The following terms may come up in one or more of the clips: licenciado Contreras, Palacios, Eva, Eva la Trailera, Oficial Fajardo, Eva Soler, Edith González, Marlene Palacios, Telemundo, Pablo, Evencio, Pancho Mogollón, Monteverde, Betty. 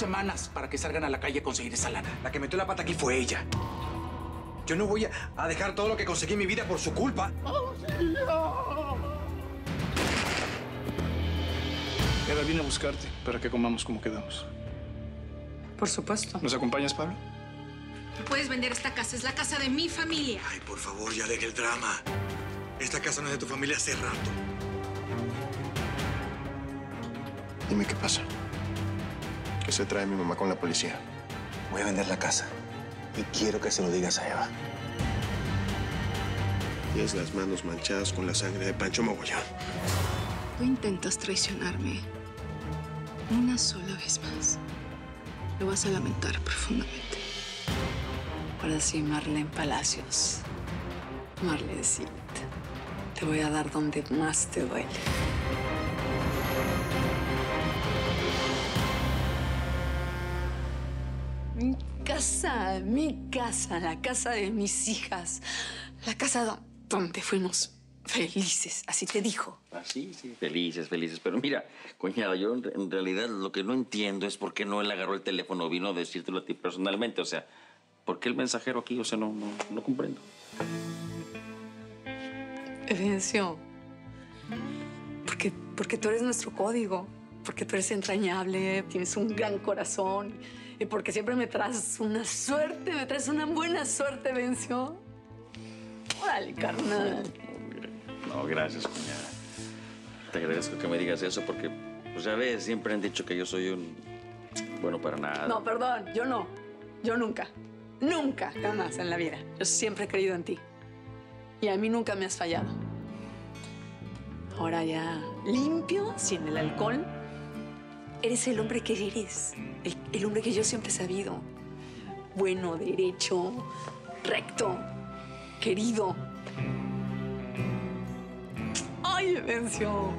2 semanas para que salgan a la calle a conseguir esa lana. La que metió la pata aquí fue ella. Yo no voy a dejar todo lo que conseguí en mi vida por su culpa. ¡Auxilio! Eva, vine a buscarte para que comamos como quedamos. Por supuesto. ¿Nos acompañas, Pablo? No puedes vender esta casa. Es la casa de mi familia. Ay, por favor, ya deja el drama. Esta casa no es de tu familia hace rato. Dime qué pasa. ¿Qué se trae mi mamá con la policía? Voy a vender la casa. Y quiero que se lo digas a Eva. Tienes las manos manchadas con la sangre de Pancho Mogollón. Tú intentas traicionarme una sola vez más. Lo vas a lamentar profundamente. Ahora sí, Marlene Palacios. Marlenecita, te voy a dar donde más te duele. Mi casa, la casa de mis hijas. La casa donde fuimos felices, así te dijo. Así, sí, felices. Pero mira, cuñado, yo en realidad lo que no entiendo es por qué no él agarró el teléfono, vino a decírtelo a ti personalmente, o sea... ¿Por qué el mensajero aquí? O sea, no comprendo. Evidencio, porque tú eres nuestro código, porque tú eres entrañable, tienes un gran corazón y porque siempre me traes una buena suerte, Evidencio. Órale, carnal. No, gracias, cuñada. Te agradezco que me digas eso porque, pues ya ves, siempre han dicho que yo soy un bueno para nada. No, perdón, yo no. Yo nunca. Nunca, jamás en la vida. Yo siempre he creído en ti. Y a mí nunca me has fallado. Ahora ya limpio, sin el alcohol, eres el hombre que eres. El hombre que yo siempre he sabido. Bueno, derecho, recto, querido. ¡Ay, Evencio!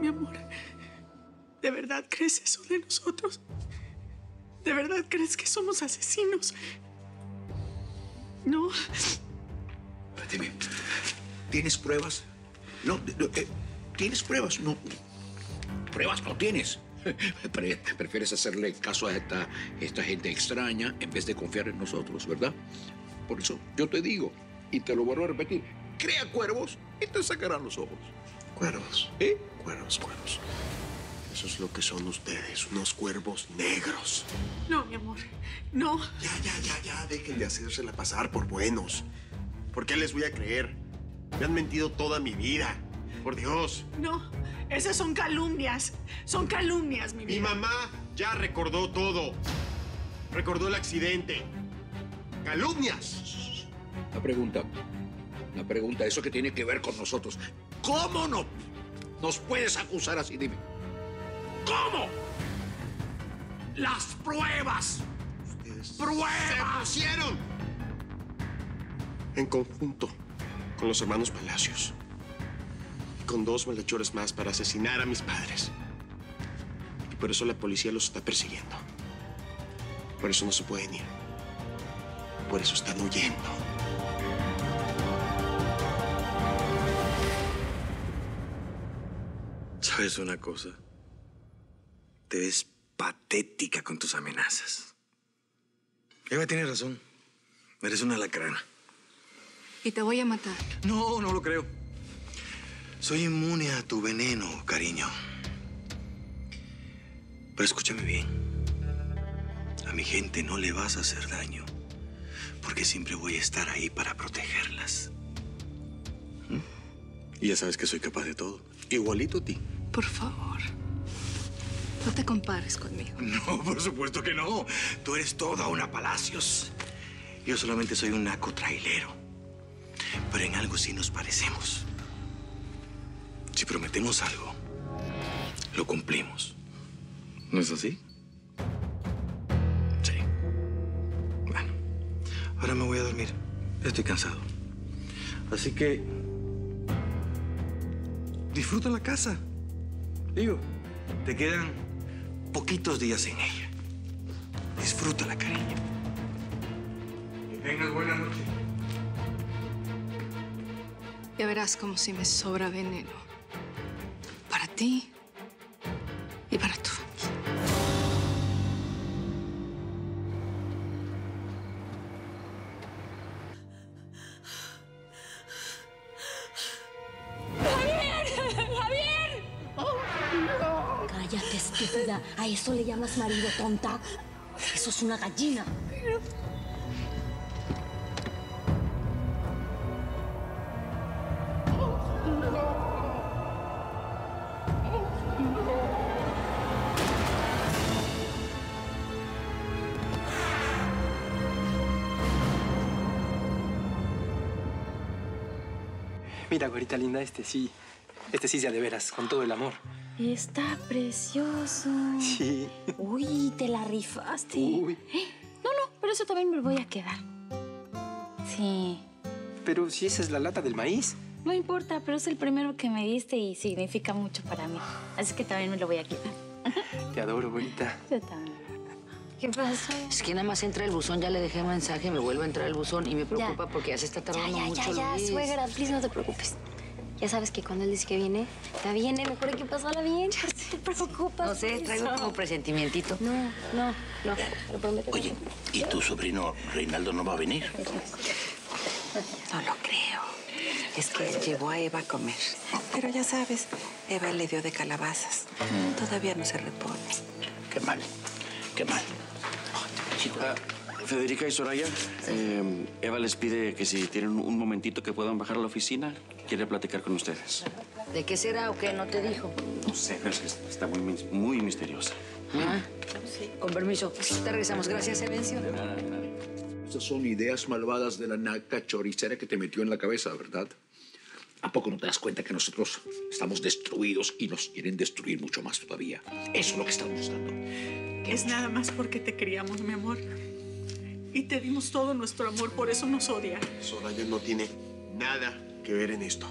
Mi amor, ¿de verdad crees eso de nosotros? ¿De verdad crees que somos asesinos? No. Dime, ¿tienes pruebas? No, ¿tienes pruebas? No. Pruebas no tienes. Prefieres hacerle caso a esta gente extraña en vez de confiar en nosotros, ¿verdad? Por eso yo te digo, y te lo vuelvo a repetir, crea cuervos y te sacarán los ojos. ¿Cuervos? ¿Eh? Cuervos. Eso es lo que son ustedes, unos cuervos negros. No, mi amor, no. Ya, dejen de hacérsela pasar por buenos. ¿Por qué les voy a creer? Me han mentido toda mi vida, por Dios. No, esas son calumnias, mi vida. Mi mamá ya recordó todo. Recordó el accidente. ¡Calumnias! La pregunta, eso que tiene que ver con nosotros. ¿Cómo no nos puedes acusar así? Dime. ¿Cómo? Las pruebas. Ustedes ¡pruebas! Se pusieron en conjunto con los hermanos Palacios y con 2 malhechores más para asesinar a mis padres. Y por eso la policía los está persiguiendo. Por eso no se pueden ir. Por eso están huyendo. ¿Sabes una cosa? Te ves patética con tus amenazas. Eva tiene razón. Eres una lacrana. Y te voy a matar. No, no lo creo. Soy inmune a tu veneno, cariño. Pero escúchame bien. A mi gente no le vas a hacer daño, porque siempre voy a estar ahí para protegerlas. ¿Mm? Y ya sabes que soy capaz de todo. Igualito a ti. Por favor. No te compares conmigo. No, por supuesto que no. Tú eres toda una Palacios. Yo solamente soy un naco trailero. Pero en algo sí nos parecemos. Si prometemos algo, lo cumplimos. ¿No es así? Sí. Bueno, ahora me voy a dormir. Estoy cansado. Así que... disfruta la casa. Digo, te quedan... poquitos días en ella. Disfrútala, cariño. Que tengas buena noche. Ya verás como si me sobra veneno. Para ti y para tu familia. Cállate, estúpida. ¿A eso le llamas marido, tonta? Eso es una gallina. Pero... Mira, güerita linda, este sí sea de veras, con todo el amor. Está precioso. Sí. Uy, te la rifaste. Uy. No, no, pero eso también me lo voy a quedar. Sí. Pero si esa es la lata del maíz. No importa, pero es el primero que me diste y significa mucho para mí. Así que también me lo voy a quitar. Te adoro, güerita. Yo también. ¿Qué pasó? Es que nada más entra el buzón, ya le dejé mensaje, me vuelve a entrar el buzón y me preocupa porque ya se está tardando mucho. Ya, suegra, please, no te preocupes. Ya sabes que cuando él dice que viene, ya viene, mejor hay que pasarla bien, ya te preocupas. No sé, traigo como presentimientito. No, lo prometo. Oye, ¿y tu sobrino Reinaldo no va a venir? No lo creo. Es que llevó a Eva a comer. Pero ya sabes, Eva le dio de calabazas. Todavía no se repone. Qué mal, qué mal. Federica y Soraya, Eva les pide que si tienen un momentito que puedan bajar a la oficina, quiere platicar con ustedes. ¿De qué será o qué? ¿No te dijo? No sé, pero está muy misteriosa. Ah, sí. Con permiso, te regresamos. Gracias, Evencio. De nada, de nada. Estas son ideas malvadas de la naca choricera que te metió en la cabeza, ¿verdad? ¿A poco no te das cuenta que nosotros estamos destruidos y nos quieren destruir mucho más todavía? Eso es lo que estamos buscando. Es nada más porque te criamos, mi amor. Y te dimos todo nuestro amor, por eso nos odia. Soraya no tiene nada que ver en esto.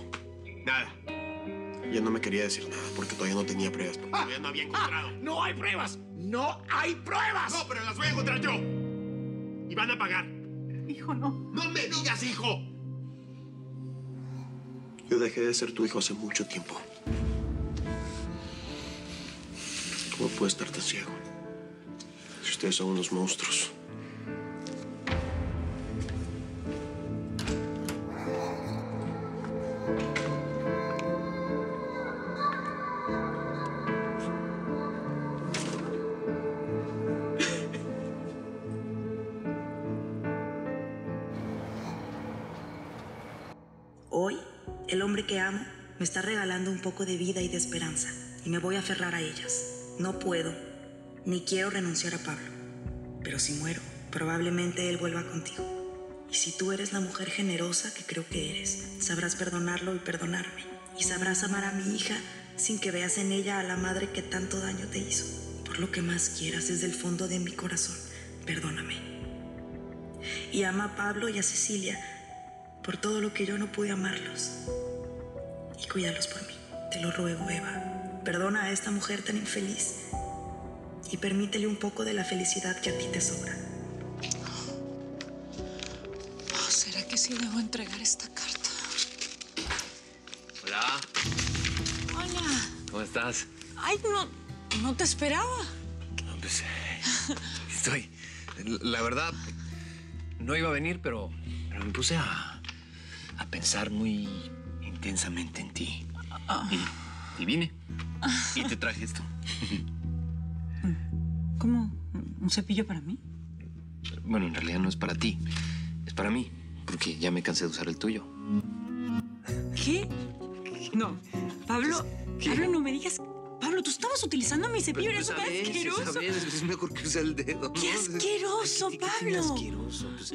Nada. Ella no me quería decir nada porque todavía no tenía pruebas. Porque todavía no había encontrado. ¡No hay pruebas! ¡No hay pruebas! No, pero las voy a encontrar yo. Y van a pagar. Hijo, no. ¡No me digas, hijo! Yo dejé de ser tu hijo hace mucho tiempo. ¿Cómo puedo estar tan ciego? Si ustedes son unos monstruos. Hoy, el hombre que amo me está regalando un poco de vida y de esperanza, y me voy a aferrar a ellas. No puedo, ni quiero renunciar a Pablo. Pero si muero, probablemente él vuelva contigo. Y si tú eres la mujer generosa que creo que eres, sabrás perdonarlo y perdonarme. Y sabrás amar a mi hija sin que veas en ella a la madre que tanto daño te hizo. Por lo que más quieras, desde el fondo de mi corazón, perdóname. Y ama a Pablo y a Cecilia por todo lo que yo no pude amarlos. Y cuídalos por mí. Te lo ruego, Eva. Perdona a esta mujer tan infeliz y permítele un poco de la felicidad que a ti te sobra. Oh, ¿será que sí debo entregar esta carta? Hola. Hola. ¿Cómo estás? Ay, no te esperaba. No, pues, estoy... La verdad, no iba a venir, pero me puse a pensar muy intensamente en ti. Y vine. Y te traje esto. ¿Cómo? ¿Un cepillo para mí? Bueno, en realidad no es para ti. Es para mí, porque ya me cansé de usar el tuyo. ¿Qué? No, Pablo, ¿qué? Pablo, no me digas... Pablo, tú estabas utilizando mi cepillo, era súper asqueroso. Es mejor que usar el dedo, ¿no? ¡Qué asqueroso, Pablo! ¡Qué asqueroso! Pues,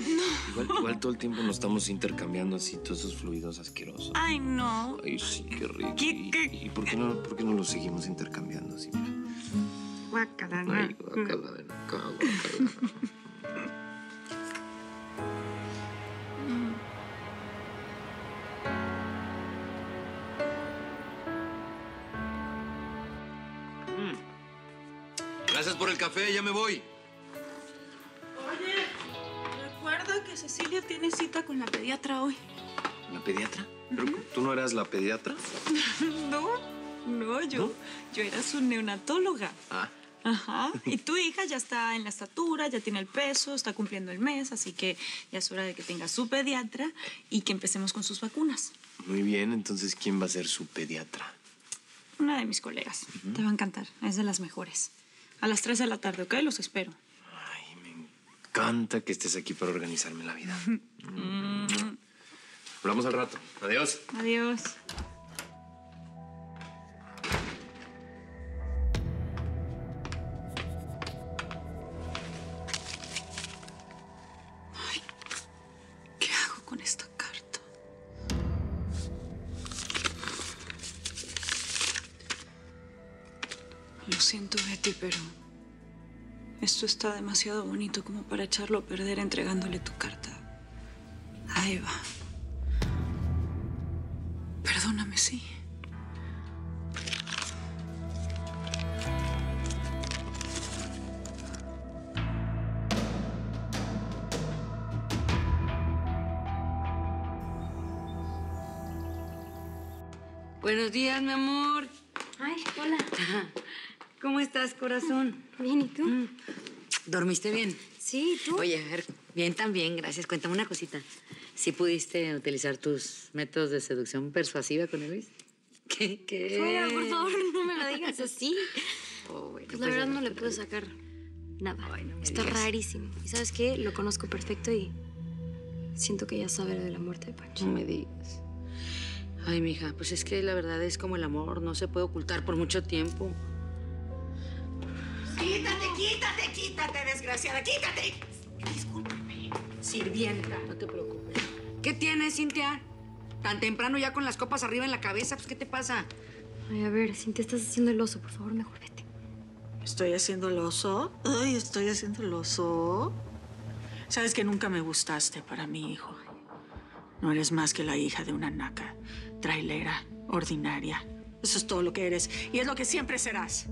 no. Igual todo el tiempo nos estamos intercambiando así todos esos fluidos asquerosos. ¡Ay, no! ¡Ay, sí, qué rico! ¿Qué? ¿Y por qué no los seguimos intercambiando así? Guacalana. ¡Ay, guacalana! Gracias por el café, ya me voy. Oye, recuerda que Cecilia tiene cita con la pediatra hoy. ¿La pediatra? Pero tú no eras la pediatra. No, yo. ¿No? Yo era su neonatóloga. Ah. Ajá. Y tu hija ya está en la estatura, ya tiene el peso, está cumpliendo el mes, así que ya es hora de que tenga su pediatra y que empecemos con sus vacunas. Muy bien, entonces, ¿quién va a ser su pediatra? Una de mis colegas. Te va a encantar. Es de las mejores. A las 3 de la tarde, ¿ok? Los espero. Ay, me encanta que estés aquí para organizarme la vida. Hablamos al rato. Adiós. Adiós. Lo siento, Betty, pero esto está demasiado bonito como para echarlo a perder entregándole tu carta a Eva. Perdóname, sí. Buenos días, mi amor. Ay, hola. ¿Cómo estás, corazón? Bien, ¿y tú? ¿Dormiste bien? Sí, ¿tú? Oye, a ver, bien también, gracias. Cuéntame una cosita. ¿Sí pudiste utilizar tus métodos de seducción persuasiva con Luis? ¿Qué? Fuera, por favor, no me lo digas así. Oh, bueno, pues la verdad no le puedo sacar nada. Ay, no me digas. Está rarísimo. ¿Y sabes qué? Lo conozco perfecto y siento que ya sabe lo de la muerte de Pancho. No me digas. Ay, mija, pues es que la verdad es como el amor, no se puede ocultar por mucho tiempo. ¡Quítate, quítate, quítate, desgraciada! ¡Quítate! Discúlpame, sirvienta. No te preocupes. ¿Qué tienes, Cintia? Tan temprano ya con las copas arriba en la cabeza, pues, ¿qué te pasa? Ay, a ver, Cintia, estás haciendo el oso, por favor, mejor vete. ¿Estoy haciendo el oso? Ay, estoy haciendo el oso. Sabes que nunca me gustaste para mi hijo. No eres más que la hija de una naca, trailera, ordinaria. Eso es todo lo que eres y es lo que siempre serás.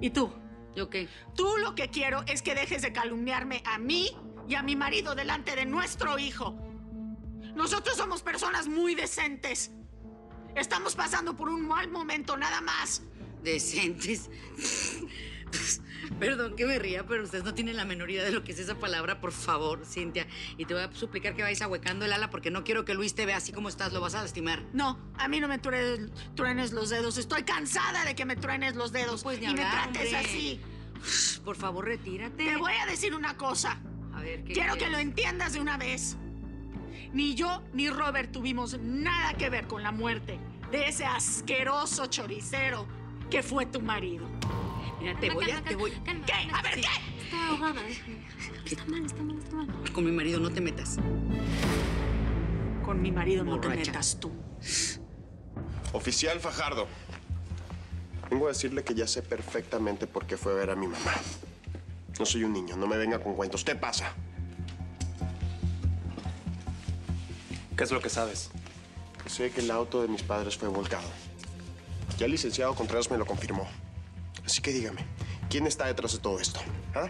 ¿Y tú? ¿Yo qué? Tú lo que quiero es que dejes de calumniarme a mí y a mi marido delante de nuestro hijo. Nosotros somos personas muy decentes. Estamos pasando por un mal momento, nada más. ¿Decentes? Perdón que me ría, pero ustedes no tienen la menor idea de lo que es esa palabra, por favor, Cintia. Y te voy a suplicar que vayas ahuecando el ala porque no quiero que Luis te vea así como estás. Lo vas a lastimar. No, a mí no me truenes los dedos. Estoy cansada de que me truenes los dedos. No puedes ni hablar, y me trates así. Por favor, retírate. Te voy a decir una cosa. A ver, ¿qué quieres? Quiero que lo entiendas de una vez. Ni yo ni Robert tuvimos nada que ver con la muerte de ese asqueroso choricero que fue tu marido. Mira, te voy. Calma, ¿qué? Calma, a ver, sí. ¿Qué? Está ahogada. Está mal. Con mi marido no te metas. Con mi marido borracha. No te metas tú. Oficial Fajardo, vengo a decirle que ya sé perfectamente por qué fue a ver a mi mamá. No soy un niño, no me venga con cuentos. ¿Qué pasa? ¿Qué es lo que sabes? Sé que el auto de mis padres fue volcado. Ya el licenciado Contreras me lo confirmó. Así que dígame, ¿quién está detrás de todo esto? ¿Ah?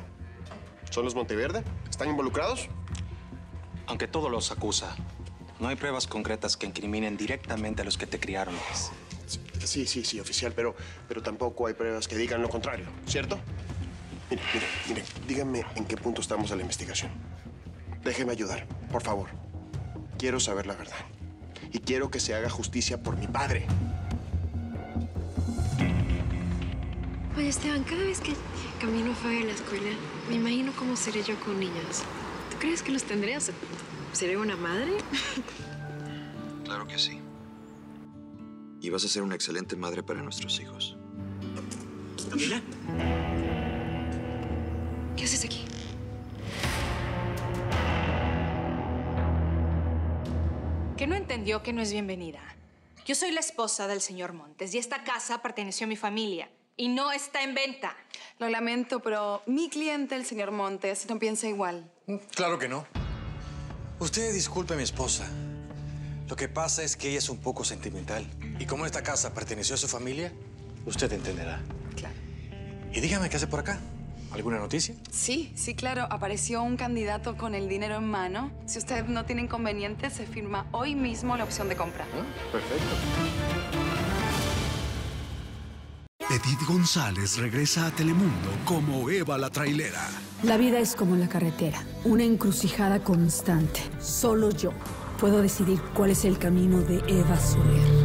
¿Son los Monteverde? ¿Están involucrados? Aunque todo los acusa, no hay pruebas concretas que incriminen directamente a los que te criaron. Sí, oficial, pero tampoco hay pruebas que digan lo contrario, ¿cierto? Mire, díganme en qué punto estamos de la investigación. Déjeme ayudar, por favor. Quiero saber la verdad. Y quiero que se haga justicia por mi padre. Oye, Esteban, cada vez que camino fuera de la escuela, me imagino cómo seré yo con niños. ¿Tú crees que los tendré? O sea, ¿seré una madre? Claro que sí. Y vas a ser una excelente madre para nuestros hijos. ¿Camila? ¿Qué haces aquí? ¿Qué no entendió que no es bienvenida? Yo soy la esposa del señor Montes y esta casa perteneció a mi familia. Y no está en venta. Lo lamento, pero mi cliente, el señor Montes, no piensa igual. Claro que no. Usted disculpe a mi esposa. Lo que pasa es que ella es un poco sentimental. Y como esta casa perteneció a su familia, usted entenderá. Claro. Y dígame, ¿qué hace por acá? ¿Alguna noticia? Sí, claro. Apareció un candidato con el dinero en mano. Si usted no tiene inconveniente, se firma hoy mismo la opción de compra. Perfecto. Edith González regresa a Telemundo como Eva la Trailera. La vida es como la carretera, una encrucijada constante. Solo yo puedo decidir cuál es el camino de Eva Soler.